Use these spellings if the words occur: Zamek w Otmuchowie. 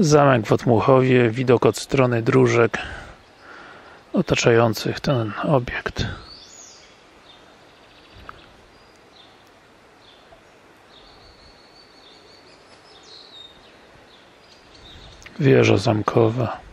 Zamek w Otmuchowie, widok od strony dróżek otaczających ten obiekt. Wieża zamkowa.